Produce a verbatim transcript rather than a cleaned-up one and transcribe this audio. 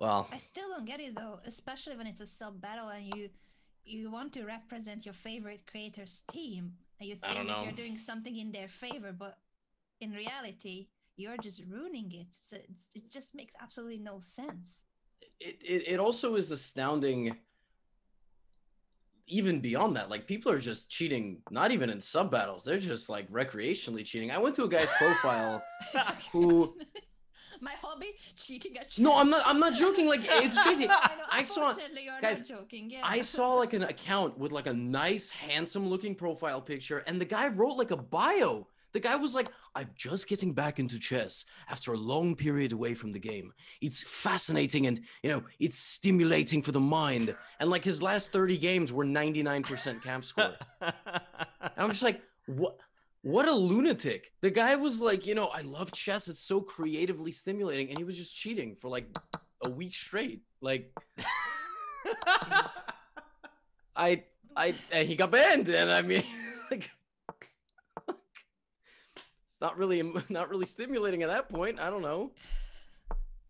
Well, I still don't get it though, especially when it's a sub battle and you you want to represent your favorite creator's team and you think that you're doing something in their favor, but in reality you're just ruining it. So it's, it just makes absolutely no sense. It, it it also is astounding. Even beyond that, like people are just cheating, not even in sub battles. They're just like recreationally cheating. I went to a guy's profile who. My hobby, cheating at chess. No, I'm not. I'm not joking. Like it's crazy. No, I, I saw guys. Joking, yeah. I saw like an account with like a nice, handsome-looking profile picture, and the guy wrote like a bio. The guy was like, "I'm just getting back into chess after a long period away from the game. It's fascinating and, you know, it's stimulating for the mind." And like his last thirty games were ninety-nine percent camp score. And I'm just like, what? What a lunatic. The guy was like, you know, "I love chess. It's so creatively stimulating." And he was just cheating for like a week straight. Like, I, I, and he got banned. And I mean, like, not really not really stimulating at that point. I don't know.